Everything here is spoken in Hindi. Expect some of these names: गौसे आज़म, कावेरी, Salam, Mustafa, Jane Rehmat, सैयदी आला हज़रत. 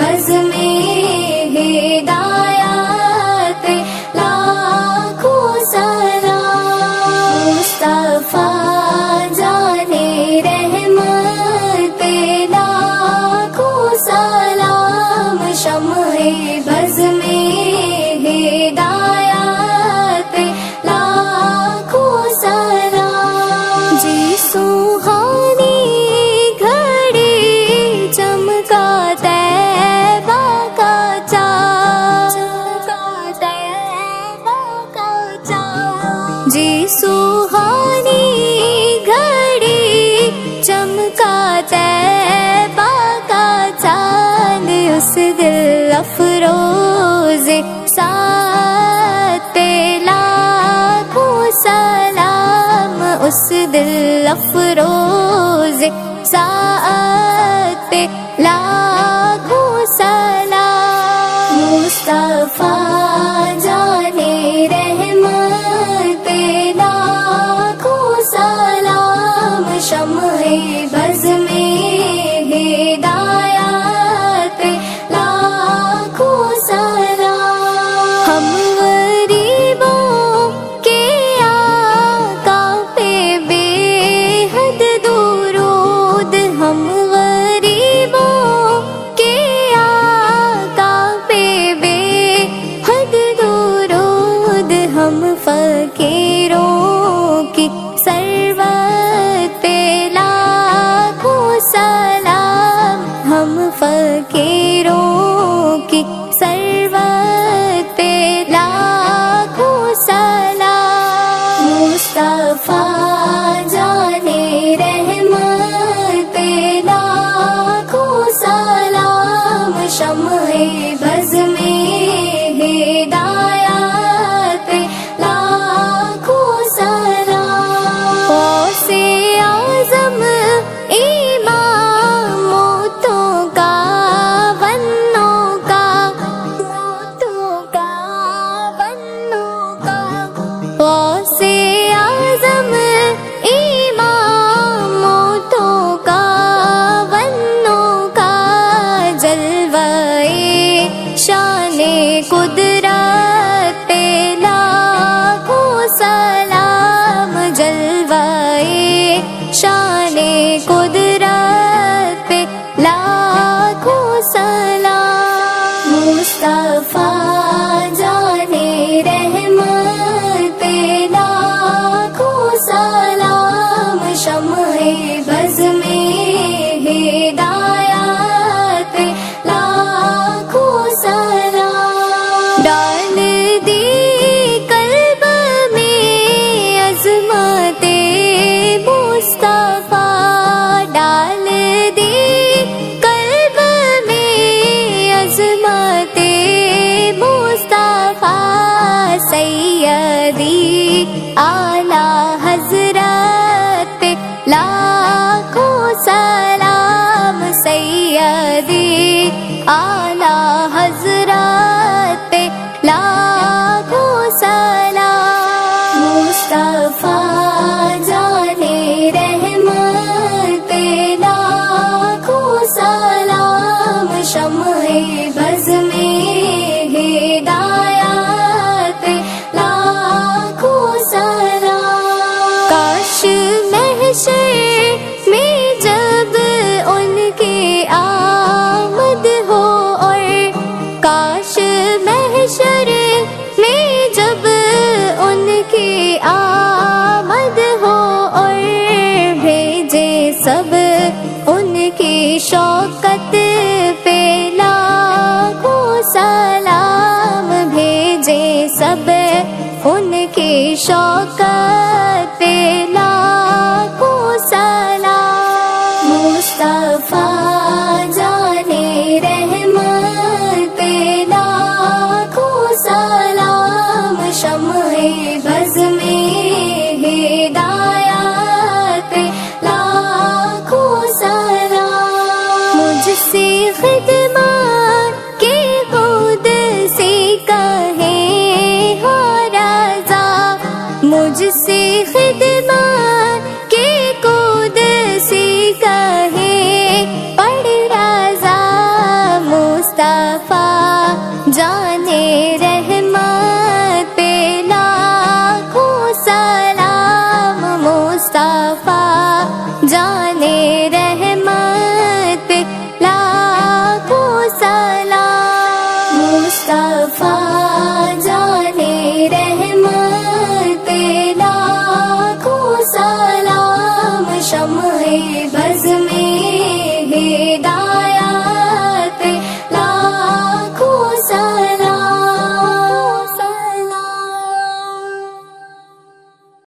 लफ्ज में हिदायत लाखों सलाम मुस्तफा जाने रहमत लाखों सलाम शम्हे बज़ में हिदायत लाखों सलाम जी सुहानी घड़ी चमका जी सुहानी घड़ी चमका तैबा का चाँद उस दिल अफरोज साथ लाखों सलाम उस दिल अफरोज साथ लाखों सलाम मुस्तफा जाने शम्हे बज़ में हिदायत लाखों सलाम हम गरीबों के आका पे बेहद दुरूद हम गरीबों के आका पे बेहद दुरूद हम फकीरों की सलाम हम फकीरों की सरवत पे लाखों सलाम मुस्तफा जाने रहमत लाखों सलाम शम्हे बज़ में हिदायत लाखों सलाम गौसे आज़म शाने कुदरत पे लाखों सलाम जलवाए शाने कुदरत पे लाखों सलाम मुस्तफा जाने रहमत लाखों सलाम शम्हे बज़ में हिदायत लाखों सलाम डाल दी कल्ब में अज़मते मुस्तफा डाल दी कल्ब में अज़मते मुस्तफा सैयदी आला हज़रत पे लाखों सलाम सैयदी आला हज़रत पे लाखों सलाम मुस्तफा जाने रहमत लाखों सलाम शम्हे बज़ में हिदायत लाखों सलाम काश महशर महशर में जब उनकी आमद हो और भेजे सब उनकी शौकत पे लाखों सलाम भेजे सब उनकी शौकत पे लाखों सलाम मुस्तफा जाने रहमत सलाम शम्हे बज़ में हिदायत लाखों सलाम मुझसे ख़िदमत के खुद से कहे हो रज़ा मुझसे ख़िदमत के खुद से कहे पढ़ रज़ा मुस्त रहमत लाखों सलाम। मुस्तफा जाने रहमत लाखों सलाम। शम्मे बज़्म